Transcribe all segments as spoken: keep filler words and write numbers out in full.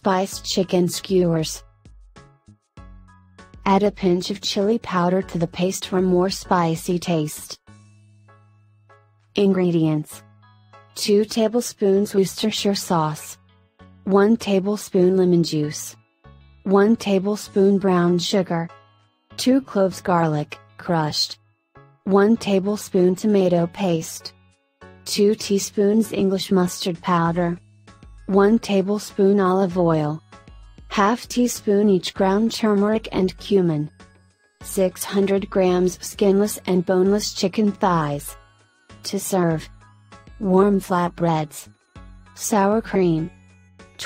spiced chicken skewers. Add a pinch of chili powder to the paste for more spicy taste. Ingredients: two tablespoons Worcestershire sauce, one tablespoon lemon juice, one tablespoon brown sugar, two cloves garlic, crushed, one tablespoon tomato paste, two teaspoons English mustard powder, one tablespoon olive oil, half teaspoon each ground turmeric and cumin, six hundred grams skinless and boneless chicken thighs. To serve: warm flatbreads, sour cream,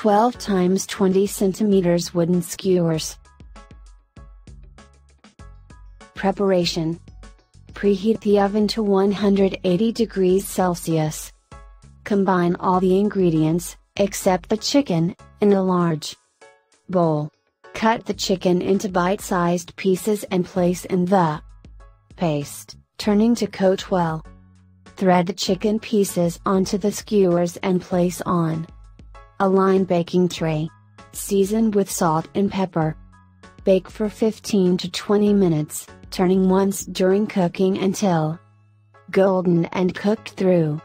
twelve times twenty centimeters wooden skewers. Preparation: preheat the oven to one hundred eighty degrees Celsius. Combine all the ingredients, except the chicken, in a large bowl. Cut the chicken into bite-sized pieces and place in the paste, turning to coat well. Thread the chicken pieces onto the skewers and place on a lined baking tray. Season with salt and pepper. Bake for fifteen to twenty minutes, turning once during cooking until golden and cooked through.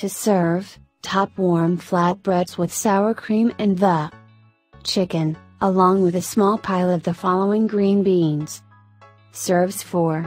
To serve, top warm flatbreads with sour cream and the chicken, along with a small pile of the following green beans. Serves for